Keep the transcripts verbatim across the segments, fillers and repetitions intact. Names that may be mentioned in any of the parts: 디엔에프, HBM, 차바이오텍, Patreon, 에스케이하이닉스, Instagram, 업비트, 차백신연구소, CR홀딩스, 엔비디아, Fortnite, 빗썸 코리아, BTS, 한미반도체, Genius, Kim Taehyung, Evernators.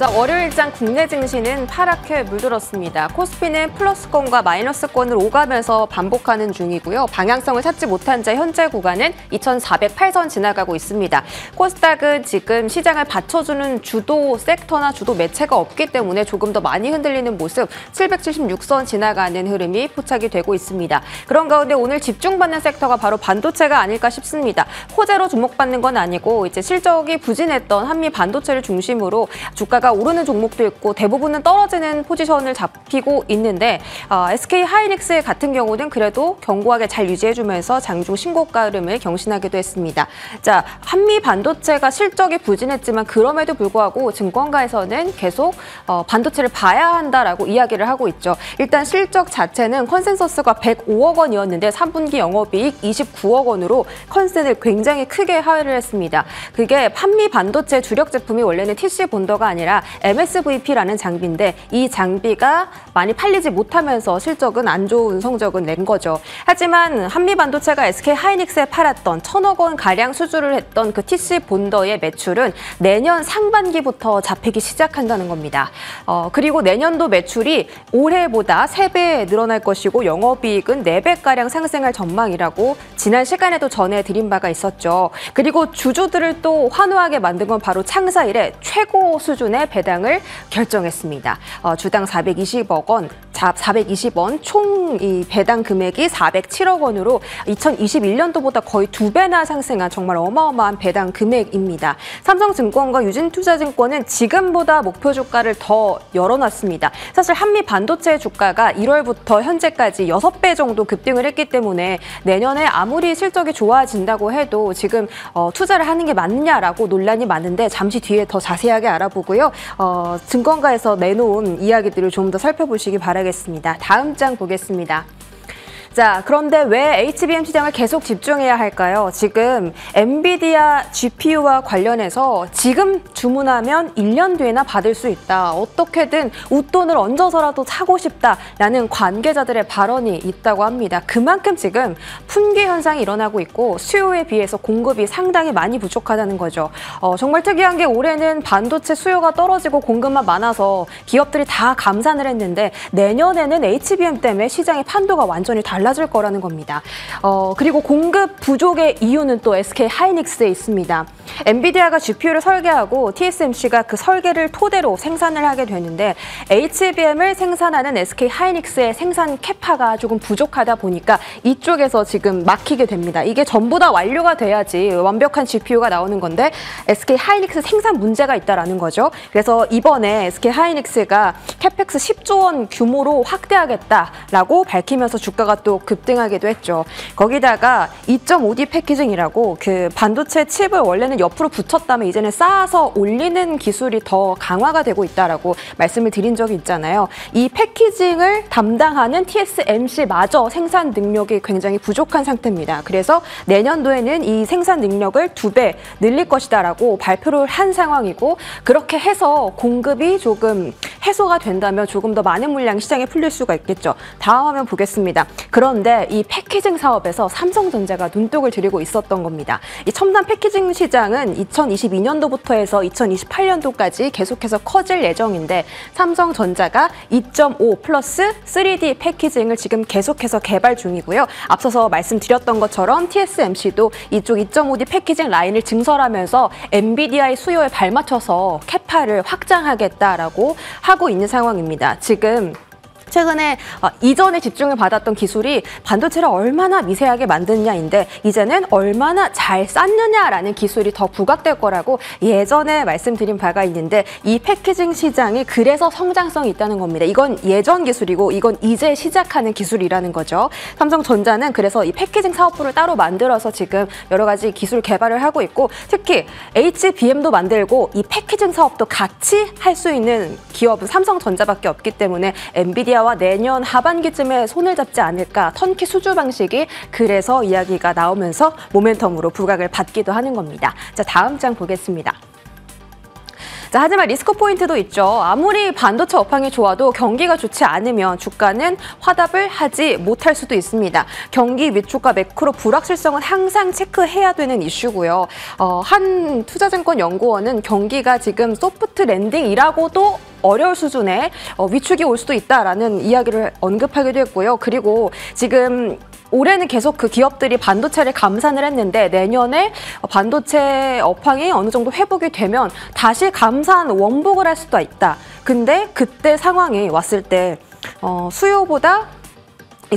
자, 월요일장 국내 증시는 파랗게 물들었습니다. 코스피는 플러스권과 마이너스권을 오가면서 반복하는 중이고요. 방향성을 찾지 못한 채 현재 구간은 이천사백팔선 지나가고 있습니다. 코스닥은 지금 시장을 받쳐주는 주도 섹터나 주도 매체가 없기 때문에 조금 더 많이 흔들리는 모습, 칠백칠십육선 지나가는 흐름이 포착이 되고 있습니다. 그런 가운데 오늘 집중받는 섹터가 바로 반도체가 아닐까 싶습니다. 호재로 주목받는 건 아니고 이제 실적이 부진했던 한미반도체를 중심으로 주가가 오르는 종목도 있고 대부분은 떨어지는 포지션을 잡히고 있는데 아, 에스케이하이닉스 같은 경우는 그래도 견고하게 잘 유지해주면서 장중 신고가 흐름을 경신하기도 했습니다. 자, 한미반도체가 실적이 부진했지만 그럼에도 불구하고 증권가에서는 계속 어, 반도체를 봐야 한다라고 이야기를 하고 있죠. 일단 실적 자체는 컨센서스가 백오억 원이었는데 삼분기 영업이익 이십구억 원으로 컨센을 굉장히 크게 하회를 했습니다. 그게 한미반도체 주력 제품이 원래는 티씨 본더가 아니라 엠에스브이피라는 장비인데 이 장비가 많이 팔리지 못하면서 실적은 안 좋은 성적은 낸 거죠. 하지만 한미반도체가 에스케이하이닉스에 팔았던 천억 원 가량 수주를 했던 그 티씨 본더의 매출은 내년 상반기부터 잡히기 시작한다는 겁니다. 어, 그리고 내년도 매출이 올해보다 세 배 늘어날 것이고 영업이익은 네 배가량 상승할 전망이라고 지난 시간에도 전해드린 바가 있었죠. 그리고 주주들을 또 환호하게 만든 건 바로 창사 이래 최고 수준의 배당을 결정했습니다. 어, 주당 사백이십억 원, 사백이십 원, 총 이 배당 금액이 사백칠억 원으로 이천이십일년도보다 거의 두 배나 상승한 정말 어마어마한 배당 금액입니다. 삼성증권과 유진투자증권은 지금보다 목표 주가를 더 열어놨습니다. 사실 한미반도체 주가가 일월부터 현재까지 여섯 배 정도 급등을 했기 때문에 내년에 아무리 실적이 좋아진다고 해도 지금 어, 투자를 하는 게 맞느냐라고 논란이 많은데 잠시 뒤에 더 자세하게 알아보고요. 어, 증권가에서 내놓은 이야기들을 좀 더 살펴보시기 바라겠습니다. 다음 장 보겠습니다. 자, 그런데 왜 에이치비엠 시장을 계속 집중해야 할까요? 지금 엔비디아 지피유와 관련해서 지금 주문하면 일 년 뒤에나 받을 수 있다. 어떻게든 웃돈을 얹어서라도 사고 싶다라는 관계자들의 발언이 있다고 합니다. 그만큼 지금 품귀 현상이 일어나고 있고 수요에 비해서 공급이 상당히 많이 부족하다는 거죠. 어, 정말 특이한 게 올해는 반도체 수요가 떨어지고 공급만 많아서 기업들이 다 감산을 했는데 내년에는 에이치비엠 때문에 시장의 판도가 완전히 달라집니다. 달라질 거라는 겁니다. 어, 그리고 공급 부족의 이유는 또 에스케이하이닉스에 있습니다. 엔비디아가 지피유를 설계하고 티에스엠씨가 그 설계를 토대로 생산을 하게 되는데 에이치비엠을 생산하는 에스케이하이닉스의 생산 캐파가 조금 부족하다 보니까 이쪽에서 지금 막히게 됩니다. 이게 전부 다 완료가 돼야지 완벽한 지피유가 나오는 건데 에스케이하이닉스 생산 문제가 있다라는 거죠. 그래서 이번에 에스케이하이닉스가 캐펙스 십조 원 규모로 확대하겠다라고 밝히면서 주가가 또 급등하기도 했죠. 거기다가 이 점 오 디 패키징이라고 그 반도체 칩을 원래는 옆으로 붙였다면 이제는 쌓아서 올리는 기술이 더 강화가 되고 있다라고 말씀을 드린 적이 있잖아요. 이 패키징을 담당하는 티에스엠씨마저 생산 능력이 굉장히 부족한 상태입니다. 그래서 내년도에는 이 생산 능력을 두 배 늘릴 것이다라고 발표를 한 상황이고 그렇게 해서 공급이 조금 해소가 된다면 조금 더 많은 물량이 시장에 풀릴 수가 있겠죠. 다음 화면 보겠습니다. 그런데 이 패키징 사업에서 삼성전자가 눈독을 들이고 있었던 겁니다. 이 첨단 패키징 시장은 이천이십이년도부터 해서 이천이십팔년도까지 계속해서 커질 예정인데 삼성전자가 이 점 오 플러스 쓰리 디 패키징을 지금 계속해서 개발 중이고요. 앞서서 말씀드렸던 것처럼 티에스엠씨도 이쪽 이 점 오 디 패키징 라인을 증설하면서 엔비디아의 수요에 발맞춰서 캐파를 확장하겠다라고 하고 있는 상황입니다. 지금 최근에 어, 이전에 집중을 받았던 기술이 반도체를 얼마나 미세하게 만드느냐인데 이제는 얼마나 잘 쌓느냐라는 기술이 더 부각될 거라고 예전에 말씀드린 바가 있는데 이 패키징 시장이 그래서 성장성이 있다는 겁니다. 이건 예전 기술이고 이건 이제 시작하는 기술이라는 거죠. 삼성전자는 그래서 이 패키징 사업부를 따로 만들어서 지금 여러 가지 기술 개발을 하고 있고 특히 에이치비엠도 만들고 이 패키징 사업도 같이 할 수 있는 기업은 삼성전자밖에 없기 때문에 엔비디아 와 내년 하반기쯤에 손을 잡지 않을까 턴키 수주 방식이 그래서 이야기가 나오면서 모멘텀으로 부각을 받기도 하는 겁니다. 자, 다음 장 보겠습니다. 자, 하지만 리스크 포인트도 있죠. 아무리 반도체 업황이 좋아도 경기가 좋지 않으면 주가는 화답을 하지 못할 수도 있습니다. 경기 위축과 매크로 불확실성은 항상 체크해야 되는 이슈고요. 어, 한 투자증권연구원은 경기가 지금 소프트 랜딩이라고도 어려울 수준의 위축이 올 수도 있다라는 이야기를 언급하기도 했고요. 그리고 지금 올해는 계속 그 기업들이 반도체를 감산을 했는데 내년에 반도체 업황이 어느 정도 회복이 되면 다시 감산 원복을 할 수도 있다. 근데 그때 상황이 왔을 때 어, 수요보다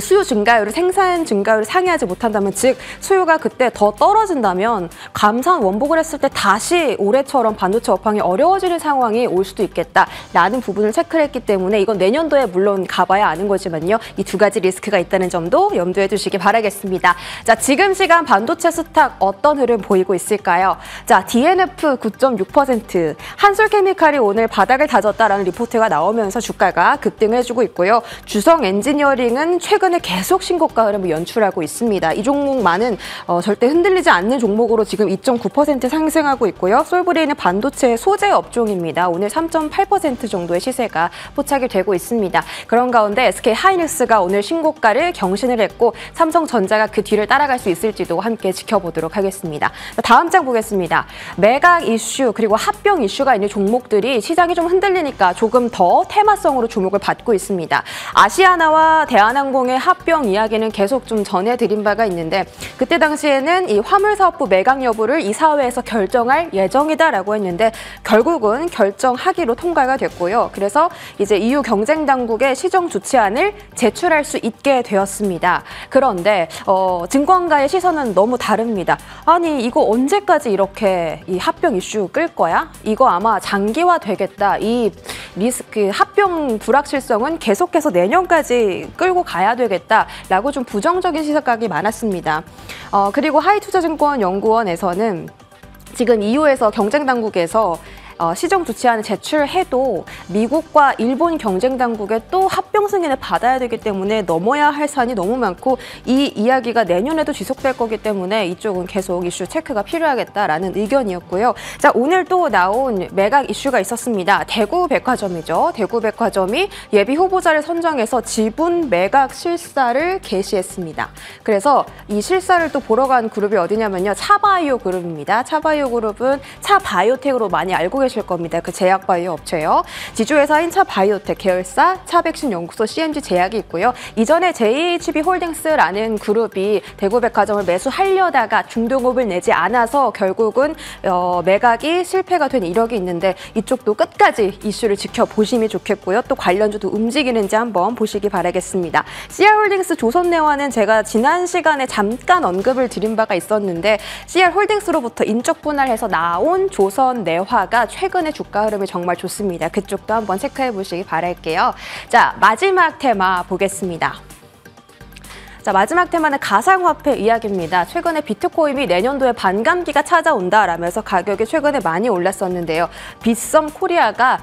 수요 증가율을 생산 증가율을 상회하지 못한다면, 즉 수요가 그때 더 떨어진다면 감산 원복을 했을 때 다시 올해처럼 반도체 업황이 어려워지는 상황이 올 수도 있겠다라는 부분을 체크를 했기 때문에 이건 내년도에 물론 가봐야 아는 거지만요. 이 두 가지 리스크가 있다는 점도 염두에 두시기 바라겠습니다. 자, 지금 시간 반도체 스탁 어떤 흐름 보이고 있을까요? 자, 디엔에프 구 점 육 퍼센트, 한솔케미칼이 오늘 바닥을 다졌다라는 리포트가 나오면서 주가가 급등을 해주고 있고요. 주성 엔지니어링은 최근 최근에 계속 신고가 흐름을 연출하고 있습니다. 이 종목만은 어, 절대 흔들리지 않는 종목으로 지금 이 점 구 퍼센트 상승하고 있고요. 솔브레인은 반도체 소재 업종입니다. 오늘 삼 점 팔 퍼센트 정도의 시세가 포착이 되고 있습니다. 그런 가운데 에스케이하이닉스가 오늘 신고가를 경신을 했고 삼성전자가 그 뒤를 따라갈 수 있을지도 함께 지켜보도록 하겠습니다. 다음 장 보겠습니다. 매각 이슈 그리고 합병 이슈가 있는 종목들이 시장이 좀 흔들리니까 조금 더 테마성으로 주목을 받고 있습니다. 아시아나와 대한항공의 합병 이야기는 계속 좀 전해드린 바가 있는데 그때 당시에는 이 화물사업부 매각 여부를 이사회에서 결정할 예정이다라고 했는데 결국은 결정하기로 통과가 됐고요. 그래서 이제 이유 경쟁당국의 시정 조치안을 제출할 수 있게 되었습니다. 그런데 어, 증권가의 시선은 너무 다릅니다. 아니 이거 언제까지 이렇게 이 합병 이슈 끌 거야? 이거 아마 장기화 되겠다. 이 리스크 합병 불확실성은 계속해서 내년까지 끌고 가야 되겠다라고 좀 부정적인 시각이 많았습니다. 어, 그리고 하이투자증권연구원에서는 지금 이유에서 경쟁당국에서 어, 시정 조치안을 제출해도 미국과 일본 경쟁 당국의 또 합병 승인을 받아야 되기 때문에 넘어야 할 산이 너무 많고 이 이야기가 내년에도 지속될 거기 때문에 이쪽은 계속 이슈 체크가 필요하겠다라는 의견이었고요. 자, 오늘 또 나온 매각 이슈가 있었습니다. 대구백화점이죠. 대구백화점이 예비 후보자를 선정해서 지분 매각 실사를 개시했습니다. 그래서 이 실사를 또 보러 간 그룹이 어디냐면요. 차바이오 그룹입니다. 차바이오 그룹은 차바이오텍으로 많이 알고 계실 겁니다. 그 제약바이오 업체요. 지주회사인 차바이오텍 계열사 차백신연구소 씨엠지 제약이 있고요. 이전에 제이에이치비홀딩스라는 그룹이 대구백화점을 매수하려다가 중도금을 내지 않아서 결국은 어, 매각이 실패가 된 이력이 있는데 이쪽도 끝까지 이슈를 지켜보시면 좋겠고요. 또 관련주도 움직이는지 한번 보시기 바라겠습니다. 씨알홀딩스 조선내화는 제가 지난 시간에 잠깐 언급을 드린 바가 있었는데 씨알홀딩스로부터 인적분할해서 나온 조선내화가 최근의 주가 흐름이 정말 좋습니다. 그쪽도 한번 체크해 보시기 바랄게요. 자, 마지막 테마 보겠습니다. 자, 마지막 테마는 가상화폐 이야기입니다. 최근에 비트코인이 내년도에 반감기가 찾아온다라면서 가격이 최근에 많이 올랐었는데요. 빗썸 코리아가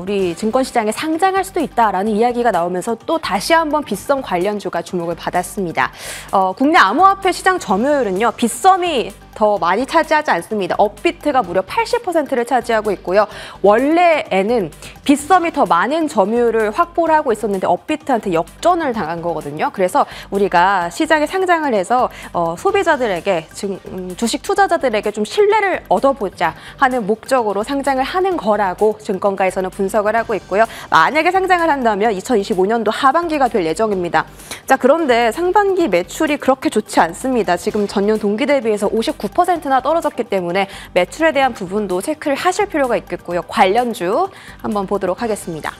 우리 증권시장에 상장할 수도 있다라는 이야기가 나오면서 또 다시 한번 빗썸 관련주가 주목을 받았습니다. 어, 국내 암호화폐 시장 점유율은요. 빗썸이 더 많이 차지하지 않습니다. 업비트가 무려 팔십 퍼센트를 차지하고 있고요. 원래에는 빗썸이 더 많은 점유율을 확보를 하고 있었는데 업비트한테 역전을 당한 거거든요. 그래서 우리가 시장에 상장을 해서 어, 소비자들에게, 즉, 음, 주식 투자자들에게 좀 신뢰를 얻어보자 하는 목적으로 상장을 하는 거라고 증권가에서는 분석을 하고 있고요. 만약에 상장을 한다면 이천이십오 년도 하반기가 될 예정입니다. 자, 그런데 상반기 매출이 그렇게 좋지 않습니다. 지금 전년 동기 대비해서 오십구 퍼센트나 떨어졌기 때문에 매출에 대한 부분도 체크를 하실 필요가 있겠고요. 관련주 한번 보도록 하겠습니다.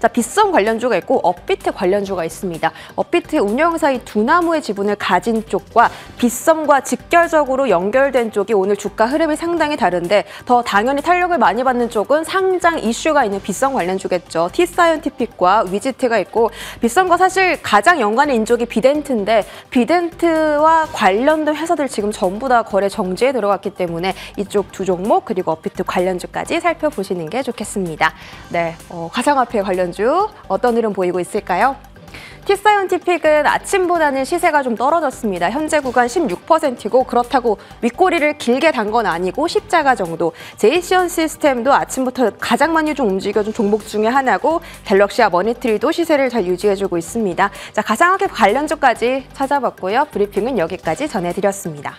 자, 빗썸 관련주가 있고 업비트 관련주가 있습니다. 업비트 운영사인 두나무의 지분을 가진 쪽과 빗썸과 직결적으로 연결된 쪽이 오늘 주가 흐름이 상당히 다른데 더 당연히 탄력을 많이 받는 쪽은 상장 이슈가 있는 빗썸 관련주겠죠. T사이언티픽과 위지트가 있고 빗썸과 사실 가장 연관이 인쪽이 비덴트인데 비덴트와 관련된 회사들 지금 전부 다 거래 정지에 들어갔기 때문에 이쪽 두 종목 그리고 업비트 관련주까지 살펴보시는 게 좋겠습니다. 네, 어, 가상화폐 관련 주 어떤 흐름 보이고 있을까요? 키사이온티픽은 아침보다는 시세가 좀 떨어졌습니다. 현재 구간 십육 퍼센트고 그렇다고 윗꼬리를 길게 단 건 아니고 십자가 정도. 제이씨언 시스템도 아침부터 가장 많이 좀 움직여준 종목 중에 하나고 갤럭시와 머니트리도 시세를 잘 유지해주고 있습니다. 자, 가상화폐 관련주까지 찾아봤고요. 브리핑은 여기까지 전해드렸습니다.